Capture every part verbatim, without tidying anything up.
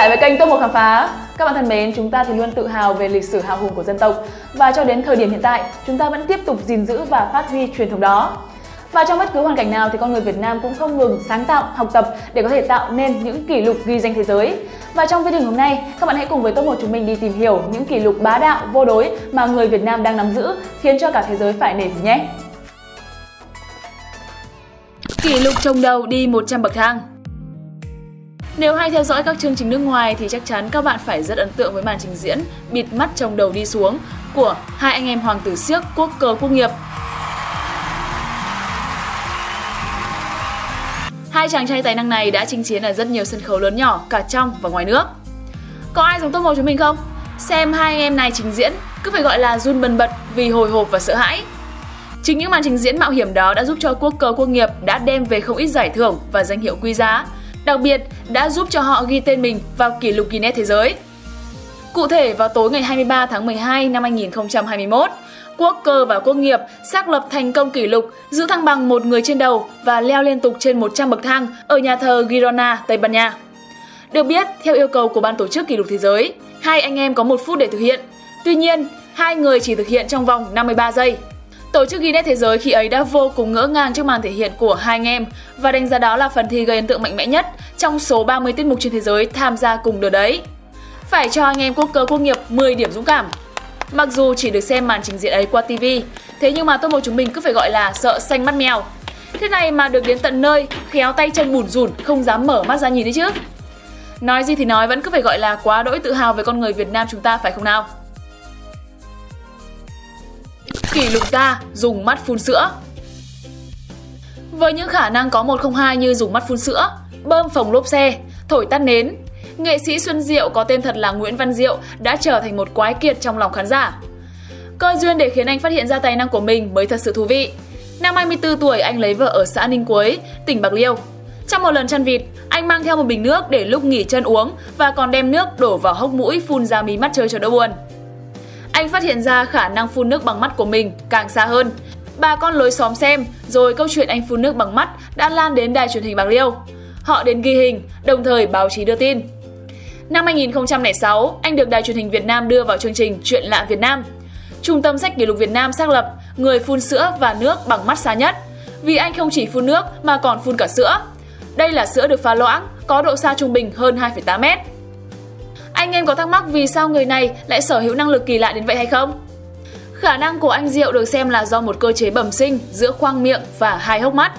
lại với kênh top một Khám Phá. Các bạn thân mến, chúng ta thì luôn tự hào về lịch sử hào hùng của dân tộc, và cho đến thời điểm hiện tại, chúng ta vẫn tiếp tục gìn giữ và phát huy truyền thống đó. Và trong bất cứ hoàn cảnh nào thì con người Việt Nam cũng không ngừng sáng tạo, học tập để có thể tạo nên những kỷ lục ghi danh thế giới. Và trong video hôm nay, các bạn hãy cùng với top một chúng mình đi tìm hiểu những kỷ lục bá đạo, vô đối mà người Việt Nam đang nắm giữ, khiến cho cả thế giới phải nể nhé. Kỷ lục trồng đầu đi một trăm bậc thang. Nếu hay theo dõi các chương trình nước ngoài thì chắc chắn các bạn phải rất ấn tượng với màn trình diễn bịt mắt trồng đầu đi xuống của hai anh em Hoàng Tử Siếc, Quốc Cơ Quốc Nghiệp. Hai chàng trai tài năng này đã chinh chiến ở rất nhiều sân khấu lớn nhỏ cả trong và ngoài nước. Có ai giống top một chúng mình không? Xem hai anh em này trình diễn cứ phải gọi là run bần bật vì hồi hộp và sợ hãi. Chính những màn trình diễn mạo hiểm đó đã giúp cho Quốc Cơ Quốc Nghiệp đã đem về không ít giải thưởng và danh hiệu quý giá. Đặc biệt đã giúp cho họ ghi tên mình vào kỷ lục Guinness thế giới. Cụ thể, vào tối ngày hai mươi ba tháng mười hai năm hai nghìn không trăm hai mươi mốt, Quốc Cơ và Quốc Nghiệp xác lập thành công kỷ lục giữ thăng bằng một người trên đầu và leo liên tục trên một trăm bậc thang ở nhà thờ Girona, Tây Ban Nha. Được biết, theo yêu cầu của ban tổ chức kỷ lục thế giới, hai anh em có một phút để thực hiện. Tuy nhiên, hai người chỉ thực hiện trong vòng năm mươi ba giây. Tổ chức Guinness Thế giới khi ấy đã vô cùng ngỡ ngàng trước màn thể hiện của hai anh em và đánh giá đó là phần thi gây ấn tượng mạnh mẽ nhất trong số ba mươi tiết mục trên thế giới tham gia cùng đợt đấy. Phải cho anh em Quốc Cơ Quốc Nghiệp mười điểm dũng cảm. Mặc dù chỉ được xem màn trình diễn ấy qua ti vi, thế nhưng mà top một chúng mình cứ phải gọi là sợ xanh mắt mèo. Thế này mà được đến tận nơi, khéo tay chân bủn rủn, không dám mở mắt ra nhìn đấy chứ. Nói gì thì nói, vẫn cứ phải gọi là quá đỗi tự hào về con người Việt Nam chúng ta phải không nào? Kỷ lục ta dùng mắt phun sữa. Với những khả năng có một không hai như dùng mắt phun sữa, bơm phồng lốp xe, thổi tắt nến, nghệ sĩ Xuân Diệu có tên thật là Nguyễn Văn Diệu đã trở thành một quái kiệt trong lòng khán giả. Cơ duyên để khiến anh phát hiện ra tài năng của mình mới thật sự thú vị. Năm hai mươi tư tuổi, anh lấy vợ ở xã Ninh Quế, tỉnh Bạc Liêu. Trong một lần chăn vịt, anh mang theo một bình nước để lúc nghỉ chân uống và còn đem nước đổ vào hốc mũi phun ra mí mắt chơi cho đỡ buồn. Anh phát hiện ra khả năng phun nước bằng mắt của mình càng xa hơn. Bà con lối xóm xem, rồi câu chuyện anh phun nước bằng mắt đã lan đến đài truyền hình Bạc Liêu. Họ đến ghi hình, đồng thời báo chí đưa tin. Năm hai nghìn không trăm lẻ sáu, anh được đài truyền hình Việt Nam đưa vào chương trình Chuyện lạ Việt Nam. Trung tâm sách kỷ lục Việt Nam xác lập người phun sữa và nước bằng mắt xa nhất, vì anh không chỉ phun nước mà còn phun cả sữa. Đây là sữa được pha loãng, có độ xa trung bình hơn hai phẩy tám mét. Anh em có thắc mắc vì sao người này lại sở hữu năng lực kỳ lạ đến vậy hay không? Khả năng của anh Diệu được xem là do một cơ chế bẩm sinh giữa khoang miệng và hai hốc mắt.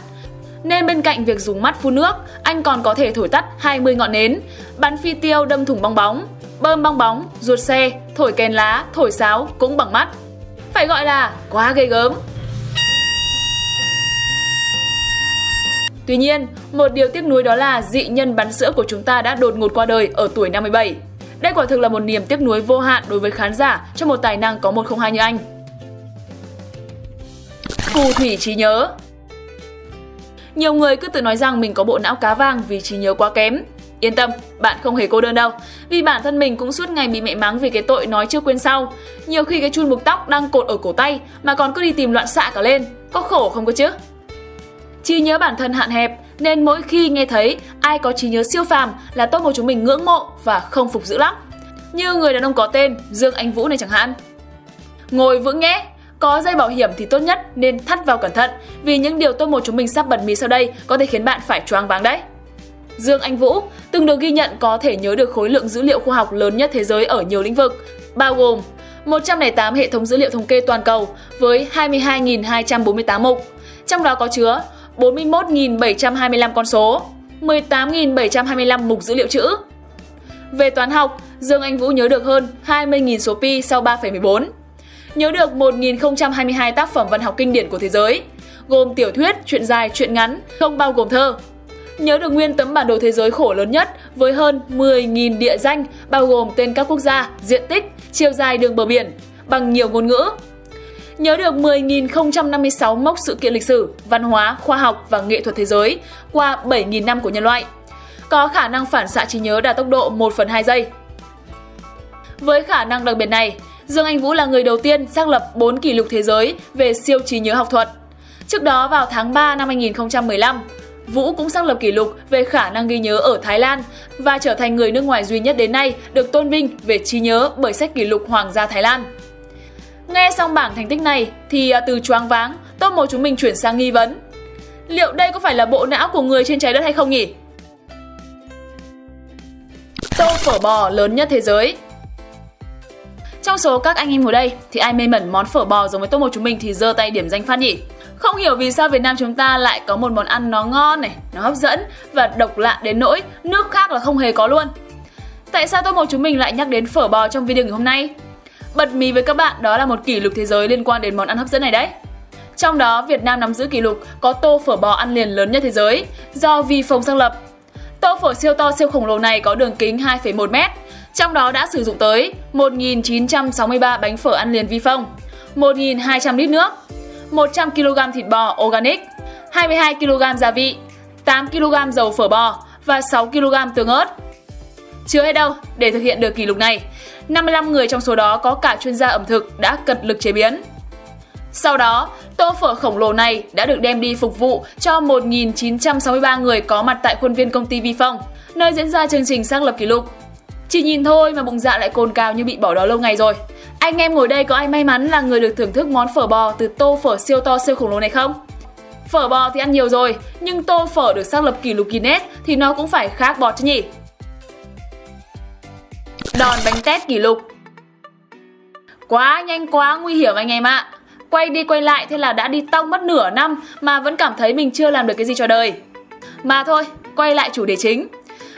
Nên bên cạnh việc dùng mắt phun nước, anh còn có thể thổi tắt hai mươi ngọn nến, bắn phi tiêu đâm thủng bong bóng, bơm bong bóng, ruột xe, thổi kèn lá, thổi sáo cũng bằng mắt. Phải gọi là quá ghê gớm. Tuy nhiên, một điều tiếc nuối đó là dị nhân bắn sữa của chúng ta đã đột ngột qua đời ở tuổi năm mươi bảy. Đây quả thực là một niềm tiếc nuối vô hạn đối với khán giả cho một tài năng có một không hai như anh. Phù thủy trí nhớ. Nhiều người cứ tự nói rằng mình có bộ não cá vàng vì trí nhớ quá kém. Yên tâm, bạn không hề cô đơn đâu, vì bản thân mình cũng suốt ngày bị mẹ mắng vì cái tội nói chưa quên sau. Nhiều khi cái chun buộc tóc đang cột ở cổ tay mà còn cứ đi tìm loạn xạ cả lên, có khổ không có chứ? Trí nhớ bản thân hạn hẹp, nên mỗi khi nghe thấy ai có trí nhớ siêu phàm là top một chúng mình ngưỡng mộ và không phục dữ lắm. Như người đàn ông có tên Dương Anh Vũ này chẳng hạn. Ngồi vững nhé, có dây bảo hiểm thì tốt nhất nên thắt vào cẩn thận, vì những điều top một chúng mình sắp bật mí sau đây có thể khiến bạn phải choáng váng đấy. Dương Anh Vũ từng được ghi nhận có thể nhớ được khối lượng dữ liệu khoa học lớn nhất thế giới ở nhiều lĩnh vực, bao gồm một trăm lẻ tám hệ thống dữ liệu thống kê toàn cầu với hai mươi hai nghìn hai trăm bốn mươi tám mục, trong đó có chứa bốn mươi mốt nghìn bảy trăm hai mươi lăm con số, mười tám nghìn bảy trăm hai mươi lăm mục dữ liệu chữ. Về toán học, Dương Anh Vũ nhớ được hơn hai mươi nghìn số pi sau ba phẩy mười bốn, nhớ được một nghìn không trăm hai mươi hai tác phẩm văn học kinh điển của thế giới, gồm tiểu thuyết, truyện dài, truyện ngắn, không bao gồm thơ. Nhớ được nguyên tấm bản đồ thế giới khổ lớn nhất với hơn mười nghìn địa danh, bao gồm tên các quốc gia, diện tích, chiều dài đường bờ biển, bằng nhiều ngôn ngữ. Nhớ được mười nghìn không trăm năm mươi sáu mốc sự kiện lịch sử, văn hóa, khoa học và nghệ thuật thế giới qua bảy nghìn năm của nhân loại. Có khả năng phản xạ trí nhớ đạt tốc độ một phần hai giây. Với khả năng đặc biệt này, Dương Anh Vũ là người đầu tiên xác lập bốn kỷ lục thế giới về siêu trí nhớ học thuật. Trước đó vào tháng ba năm hai nghìn không trăm mười lăm, Vũ cũng xác lập kỷ lục về khả năng ghi nhớ ở Thái Lan và trở thành người nước ngoài duy nhất đến nay được tôn vinh về trí nhớ bởi sách kỷ lục Hoàng gia Thái Lan. Nghe xong bảng thành tích này thì từ choáng váng, top một chúng mình chuyển sang nghi vấn. Liệu đây có phải là bộ não của người trên trái đất hay không nhỉ? Tô phở bò lớn nhất thế giới. Trong số các anh em ngồi đây thì ai mê mẩn món phở bò giống với top một chúng mình thì giơ tay điểm danh phát nhỉ? Không hiểu vì sao Việt Nam chúng ta lại có một món ăn nó ngon này, nó hấp dẫn và độc lạ đến nỗi nước khác là không hề có luôn. Tại sao top một chúng mình lại nhắc đến phở bò trong video ngày hôm nay? Bật mí với các bạn, đó là một kỷ lục thế giới liên quan đến món ăn hấp dẫn này đấy. Trong đó, Việt Nam nắm giữ kỷ lục có tô phở bò ăn liền lớn nhất thế giới do Vifon sáng lập. Tô phở siêu to siêu khổng lồ này có đường kính hai phẩy một mét, trong đó đã sử dụng tới một nghìn chín trăm sáu mươi ba bánh phở ăn liền Vifon, một nghìn hai trăm lít nước, một trăm ki lô gam thịt bò organic, hai mươi hai ki lô gam gia vị, tám ki lô gam dầu phở bò và sáu ki lô gam tương ớt. Chưa hết đâu, để thực hiện được kỷ lục này, năm mươi lăm người trong số đó có cả chuyên gia ẩm thực đã cật lực chế biến. Sau đó, tô phở khổng lồ này đã được đem đi phục vụ cho một nghìn chín trăm sáu mươi ba người có mặt tại khuôn viên công ty Vifon, nơi diễn ra chương trình xác lập kỷ lục. Chỉ nhìn thôi mà bụng dạ lại cồn cào như bị bỏ đó lâu ngày rồi. Anh em ngồi đây có ai may mắn là người được thưởng thức món phở bò từ tô phở siêu to siêu khổng lồ này không? Phở bò thì ăn nhiều rồi, nhưng tô phở được xác lập kỷ lục Guinness thì nó cũng phải khác bọt chứ nhỉ? Đòn bánh tét kỷ lục. Quá nhanh quá nguy hiểm anh em ạ. À. Quay đi quay lại thế là đã đi tong mất nửa năm mà vẫn cảm thấy mình chưa làm được cái gì cho đời. Mà thôi, quay lại chủ đề chính.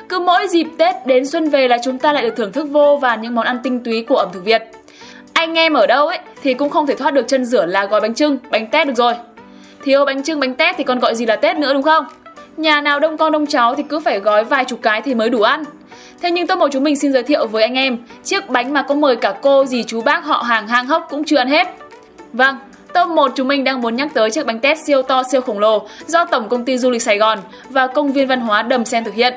Cứ mỗi dịp Tết đến xuân về là chúng ta lại được thưởng thức vô vàn những món ăn tinh túy của ẩm thực Việt. Anh em ở đâu ấy thì cũng không thể thoát được chân rửa là gói bánh chưng, bánh tét được rồi. Thiếu bánh chưng, bánh tét thì còn gọi gì là Tết nữa đúng không? Nhà nào đông con đông cháu thì cứ phải gói vài chục cái thì mới đủ ăn. Thế nhưng top một chúng mình xin giới thiệu với anh em chiếc bánh mà có mời cả cô, dì, chú, bác, họ hàng, hang hốc cũng chưa ăn hết. Vâng, top một chúng mình đang muốn nhắc tới chiếc bánh tét siêu to siêu khổng lồ do Tổng Công ty Du lịch Sài Gòn và Công viên Văn hóa Đầm Sen thực hiện.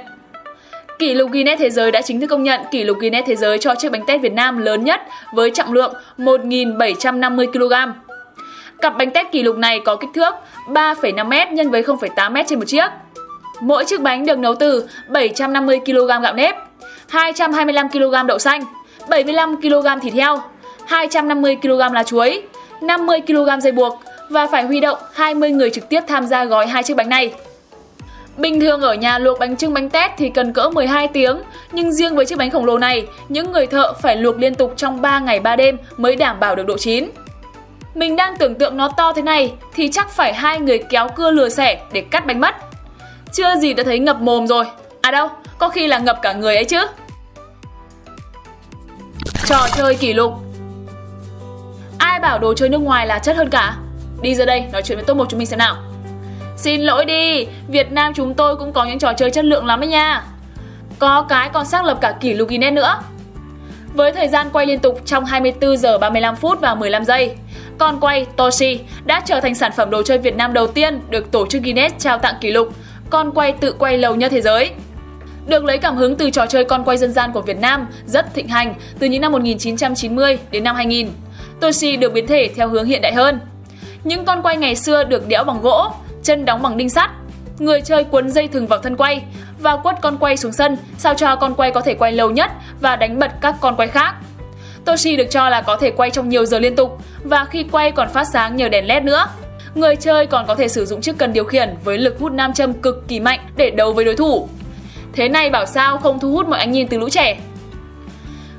Kỷ lục Guinness Thế giới đã chính thức công nhận kỷ lục Guinness Thế giới cho chiếc bánh tét Việt Nam lớn nhất với trọng lượng một nghìn bảy trăm năm mươi ki lô gam. Cặp bánh tét kỷ lục này có kích thước ba phẩy năm mét x không phẩy tám mét trên một chiếc. Mỗi chiếc bánh được nấu từ bảy trăm năm mươi ki lô gam gạo nếp, hai trăm hai mươi lăm ki lô gam đậu xanh, bảy mươi lăm ki lô gam thịt heo, hai trăm năm mươi ki lô gam lá chuối, năm mươi ki lô gam dây buộc và phải huy động hai mươi người trực tiếp tham gia gói hai chiếc bánh này. Bình thường ở nhà luộc bánh chưng bánh tét thì cần cỡ mười hai tiếng, nhưng riêng với chiếc bánh khổng lồ này, những người thợ phải luộc liên tục trong ba ngày ba đêm mới đảm bảo được độ chín. Mình đang tưởng tượng nó to thế này thì chắc phải hai người kéo cưa lừa xẻ để cắt bánh mất. Chưa gì đã thấy ngập mồm rồi, à đâu, có khi là ngập cả người ấy chứ. Trò chơi kỷ lục. Ai bảo đồ chơi nước ngoài là chất hơn cả? Đi ra đây nói chuyện với top một chúng mình xem nào. Xin lỗi đi, Việt Nam chúng tôi cũng có những trò chơi chất lượng lắm ấy nha. Có cái còn xác lập cả kỷ lục Guinness nữa. Với thời gian quay liên tục trong hai mươi tư giờ ba mươi lăm phút và mười lăm giây, con quay Toshi đã trở thành sản phẩm đồ chơi Việt Nam đầu tiên được tổ chức Guinness trao tặng kỷ lục con quay tự quay lâu nhất thế giới. Được lấy cảm hứng từ trò chơi con quay dân gian của Việt Nam rất thịnh hành từ những năm một nghìn chín trăm chín mươi đến năm hai nghìn. Toshi được biến thể theo hướng hiện đại hơn. Những con quay ngày xưa được đẽo bằng gỗ, chân đóng bằng đinh sắt, người chơi cuốn dây thừng vào thân quay và quất con quay xuống sân sao cho con quay có thể quay lâu nhất và đánh bật các con quay khác. Toshi được cho là có thể quay trong nhiều giờ liên tục và khi quay còn phát sáng nhờ đèn led nữa. Người chơi còn có thể sử dụng chiếc cần điều khiển với lực hút nam châm cực kỳ mạnh để đấu với đối thủ. Thế này bảo sao không thu hút mọi ánh nhìn từ lũ trẻ.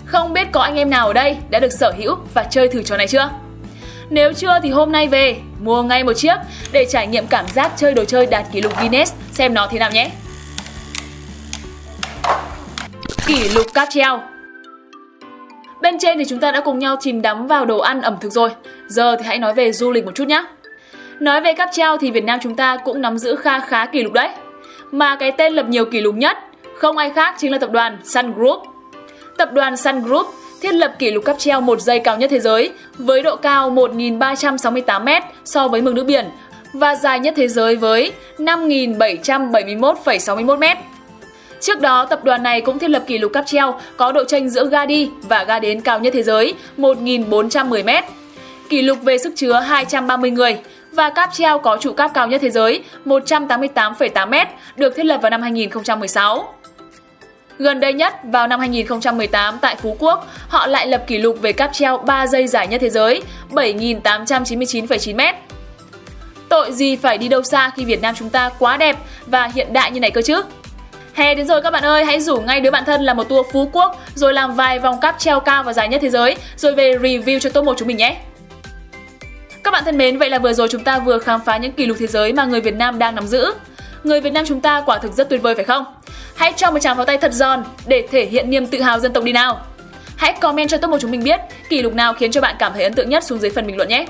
Không biết có anh em nào ở đây đã được sở hữu và chơi thử trò này chưa? Nếu chưa thì hôm nay về, mua ngay một chiếc để trải nghiệm cảm giác chơi đồ chơi đạt kỷ lục Guinness xem nó thế nào nhé. Kỷ lục cáp treo. Bên trên thì chúng ta đã cùng nhau chìm đắm vào đồ ăn ẩm thực rồi, giờ thì hãy nói về du lịch một chút nhé. Nói về cáp treo thì Việt Nam chúng ta cũng nắm giữ kha khá kỷ lục đấy. Mà cái tên lập nhiều kỷ lục nhất, không ai khác chính là tập đoàn Sun Group. Tập đoàn Sun Group thiết lập kỷ lục cáp treo một giây cao nhất thế giới với độ cao một nghìn ba trăm sáu mươi tám mét so với mực nước biển và dài nhất thế giới với năm nghìn bảy trăm bảy mươi mốt phẩy sáu mươi mốt mét. Trước đó, tập đoàn này cũng thiết lập kỷ lục cáp treo có độ chênh giữa ga đi và ga đến cao nhất thế giới một nghìn bốn trăm mười mét. Kỷ lục về sức chứa hai trăm ba mươi người và cáp treo có trụ cáp cao nhất thế giới một trăm tám mươi tám phẩy tám mét, được thiết lập vào năm hai nghìn không trăm mười sáu. Gần đây nhất, vào năm hai nghìn không trăm mười tám tại Phú Quốc, họ lại lập kỷ lục về cáp treo ba giây dài nhất thế giới, bảy nghìn tám trăm chín mươi chín phẩy chín mét. Tội gì phải đi đâu xa khi Việt Nam chúng ta quá đẹp và hiện đại như này cơ chứ? Hè đến rồi các bạn ơi, hãy rủ ngay đứa bạn thân làm một tour Phú Quốc, rồi làm vài vòng cáp treo cao và dài nhất thế giới, rồi về review cho top một chúng mình nhé! Các bạn thân mến, vậy là vừa rồi chúng ta vừa khám phá những kỷ lục thế giới mà người Việt Nam đang nắm giữ. Người Việt Nam chúng ta quả thực rất tuyệt vời phải không? Hãy cho một tràng pháo tay thật giòn để thể hiện niềm tự hào dân tộc đi nào! Hãy comment cho top một chúng mình biết kỷ lục nào khiến cho bạn cảm thấy ấn tượng nhất xuống dưới phần bình luận nhé!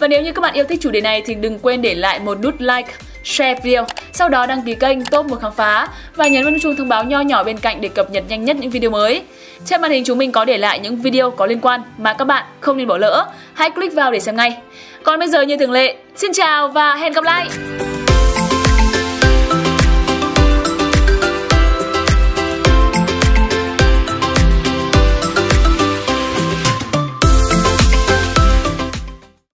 Và nếu như các bạn yêu thích chủ đề này thì đừng quên để lại một nút like, share video, sau đó đăng ký kênh top một Khám Phá và nhấn vào chuông thông báo nho nhỏ bên cạnh để cập nhật nhanh nhất những video mới. Trên màn hình chúng mình có để lại những video có liên quan mà các bạn không nên bỏ lỡ. Hãy click vào để xem ngay. Còn bây giờ như thường lệ, xin chào và hẹn gặp lại!